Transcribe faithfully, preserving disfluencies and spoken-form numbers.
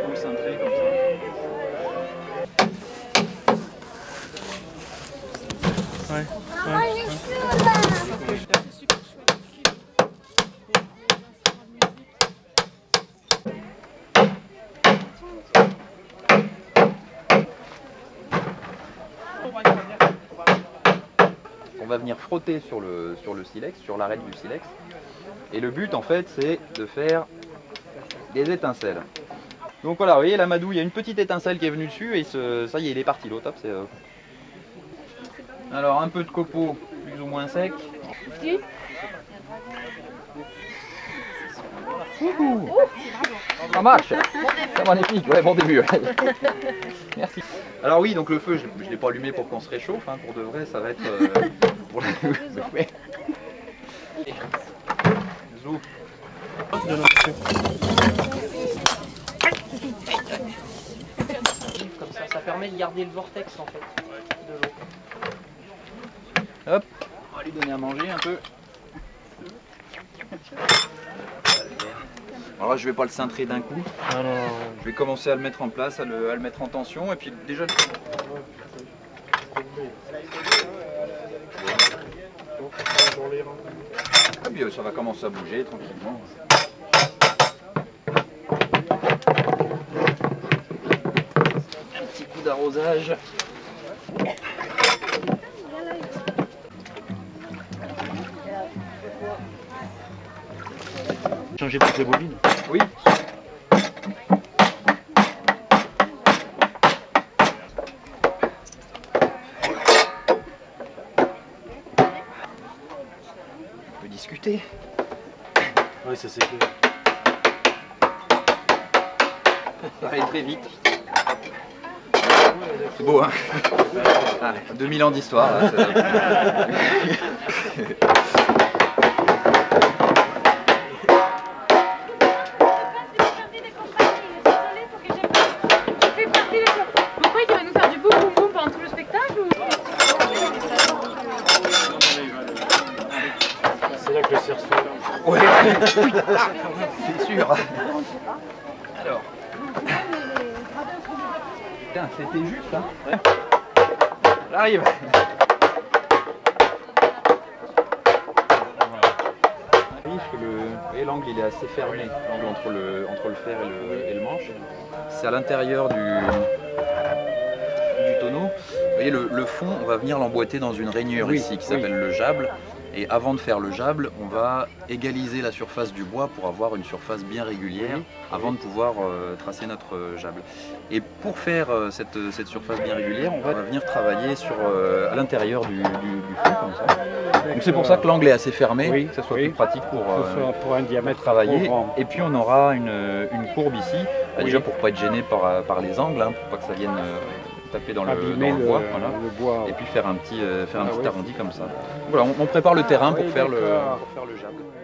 concentré comme ça. Ouais. Ouais. Ouais. Ouais. On va venir frotter sur le, sur le silex, sur l'arête du silex. Et le but en fait c'est de faire des étincelles. Donc voilà, vous voyez la madouille, il y a une petite étincelle qui est venue dessus et ce, ça y est, il est parti, l'eau top. Euh... Alors un peu de copeaux plus ou moins sec. Ouhou. Ça marche. Ça magnifique, ouais, bon début. Merci. Alors oui, donc le feu, je ne l'ai pas allumé pour qu'on se réchauffe, hein, pour de vrai, ça va être... Euh, pour la... ouais. Zou. Comme ça, ça permet de garder le vortex en fait, de l'eau. Hop, on va lui donner à manger un peu. Alors là, je ne vais pas le cintrer d'un coup. Ah non. Je vais commencer à le mettre en place, à le, à le mettre en tension. Et puis déjà... Et puis ça va commencer à bouger tranquillement. Un petit coup d'arrosage. Changer toutes les bobines. Oui. On peut discuter. Oui, ça c'est clair. Ça va aller très vite. C'est beau, hein? Ah, deux mille ans d'histoire. Ouais, oui, ah, c'est sûr. Alors. Putain, c'était juste, hein. J'arrive. Et l'angle, il est assez fermé, l'angle entre le, entre le fer et le, et le manche. C'est à l'intérieur du, du tonneau. Vous voyez, le, le fond, on va venir l'emboîter dans une rainure, oui, ici, qui s'appelle, oui, le jable. Et avant de faire le jable, on va égaliser la surface du bois pour avoir une surface bien régulière, oui, avant, oui, de pouvoir euh, tracer notre jable. Et pour faire euh, cette, cette surface bien régulière, on va venir travailler sur, euh, à l'intérieur du, du, du fond, comme ça. Donc c'est pour ça que l'angle est assez fermé, oui, que ce soit, oui, plus pratique pour, euh, pour un diamètre travailler. Et puis on aura une, une courbe ici, oui, déjà pour ne pas être gêné par, par les angles, hein, pour pas que ça vienne... Euh, taper dans le, dans le, bois, le, voilà, le bois, et puis faire un petit, euh, faire un ah petit oui, arrondi comme ça. Voilà, on, on prépare le terrain, ah, pour, oui, faire le, pour faire le jable.